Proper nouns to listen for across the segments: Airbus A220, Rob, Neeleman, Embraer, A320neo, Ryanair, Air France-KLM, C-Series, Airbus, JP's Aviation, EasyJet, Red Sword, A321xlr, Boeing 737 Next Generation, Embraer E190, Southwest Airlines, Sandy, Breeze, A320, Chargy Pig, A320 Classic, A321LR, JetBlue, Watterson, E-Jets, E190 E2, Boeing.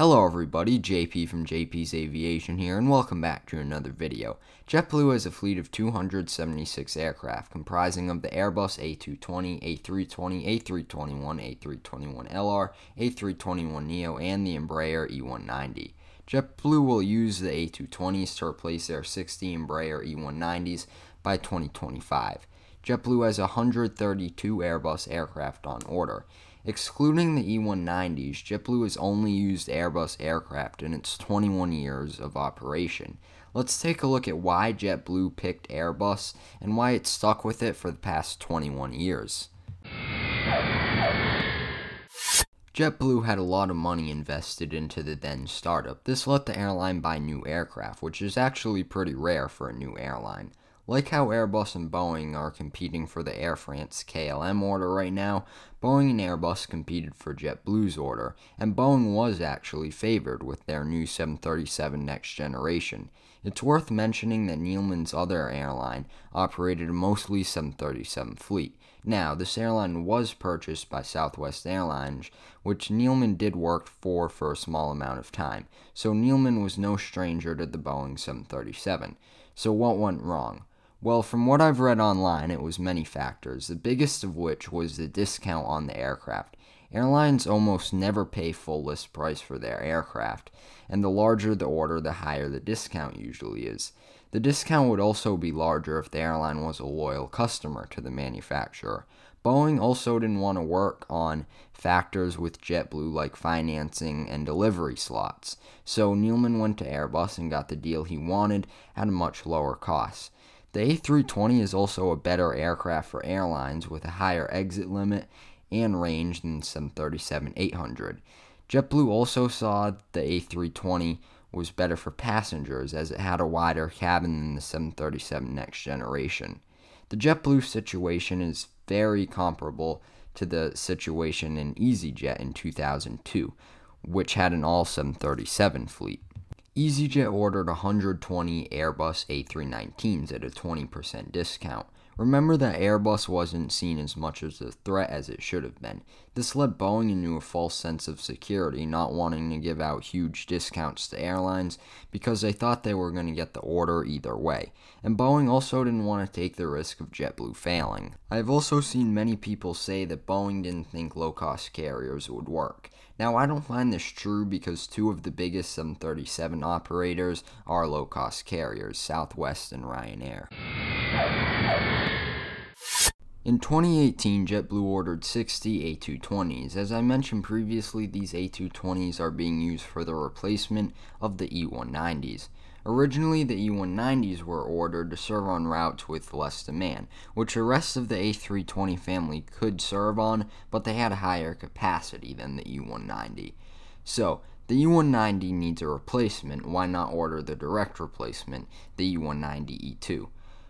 Hello everybody, JP from JP's Aviation here, and welcome back to another video. JetBlue has a fleet of 276 aircraft, comprising of the Airbus A220, A320, A321, A321LR, A321neo, and the Embraer E190. JetBlue will use the A220s to replace their 60 Embraer E190s by 2025. JetBlue has 132 Airbus aircraft on order. Excluding the E190s, JetBlue has only used Airbus aircraft in its 21 years of operation. Let's take a look at why JetBlue picked Airbus and why it stuck with it for the past 21 years. JetBlue had a lot of money invested into the then startup. This let the airline buy new aircraft, which is actually pretty rare for a new airline. Like how Airbus and Boeing are competing for the Air France-KLM order right now, Boeing and Airbus competed for JetBlue's order, and Boeing was actually favored with their new 737 Next Generation. It's worth mentioning that Neeleman's other airline operated a mostly 737 fleet. Now, this airline was purchased by Southwest Airlines, which Neeleman did work for a small amount of time, so Neeleman was no stranger to the Boeing 737. So what went wrong? Well, from what I've read online, it was many factors, the biggest of which was the discount on the aircraft. Airlines almost never pay full list price for their aircraft, and the larger the order, the higher the discount usually is. The discount would also be larger if the airline was a loyal customer to the manufacturer. Boeing also didn't want to work on factors with JetBlue like financing and delivery slots, so Neeleman went to Airbus and got the deal he wanted at a much lower cost. The A320 is also a better aircraft for airlines with a higher exit limit and range than 737-800. JetBlue also saw the A320 was better for passengers as it had a wider cabin than the 737 Next Generation. The JetBlue situation is very comparable to the situation in EasyJet in 2002, which had an all 737 fleet. EasyJet ordered 120 Airbus A319s at a 20% discount. Remember that Airbus wasn't seen as much as a threat as it should have been. This led Boeing into a false sense of security, not wanting to give out huge discounts to airlines because they thought they were going to get the order either way. And Boeing also didn't want to take the risk of JetBlue failing. I've also seen many people say that Boeing didn't think low-cost carriers would work. Now, I don't find this true because two of the biggest 737 operators are low-cost carriers, Southwest and Ryanair. In 2018, JetBlue ordered 60 A220s. As I mentioned previously, these A220s are being used for the replacement of the E190s. Originally, the E190s were ordered to serve on routes with less demand, which the rest of the A320 family could serve on, but they had a higher capacity than the E190. So, the E190 needs a replacement. Why not order the direct replacement, the E190 E2?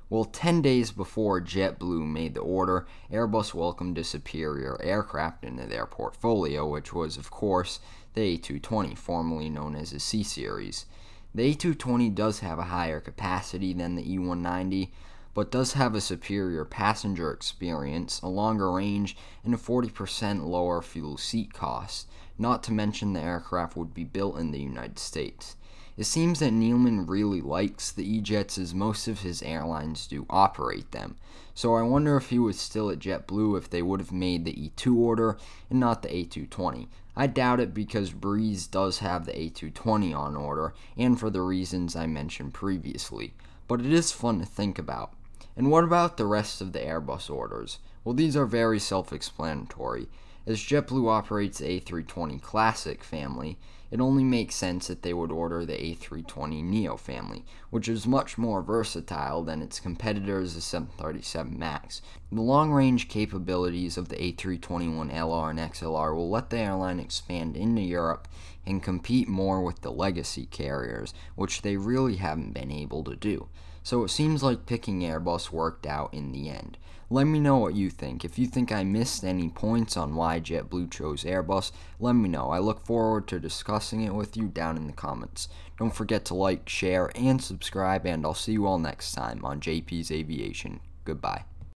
Well, 10 days before JetBlue made the order, Airbus welcomed a superior aircraft into their portfolio, which was, of course, the A220, formerly known as the C-Series. The A220 does have a higher capacity than the E190, but does have a superior passenger experience, a longer range, and a 40% lower fuel seat cost, not to mention the aircraft would be built in the United States. It seems that Neeleman really likes the E-Jets as most of his airlines do operate them, so I wonder if he was still at JetBlue if they would have made the E2 order and not the A220. I doubt it because Breeze does have the A220 on order, and for the reasons I mentioned previously, but it is fun to think about. And what about the rest of the Airbus orders? Well, these are very self-explanatory. As JetBlue operates the A320 Classic family, it only makes sense that they would order the A320neo family, which is much more versatile than its competitors, the 737 MAX. The long-range capabilities of the A321LR and XLR will let the airline expand into Europe and compete more with the legacy carriers, which they really haven't been able to do. So it seems like picking Airbus worked out in the end. Let me know what you think. If you think I missed any points on why JetBlue chose Airbus, let me know. I look forward to discussing it with you down in the comments. Don't forget to like, share, and subscribe, and I'll see you all next time on JP's Aviation. Goodbye.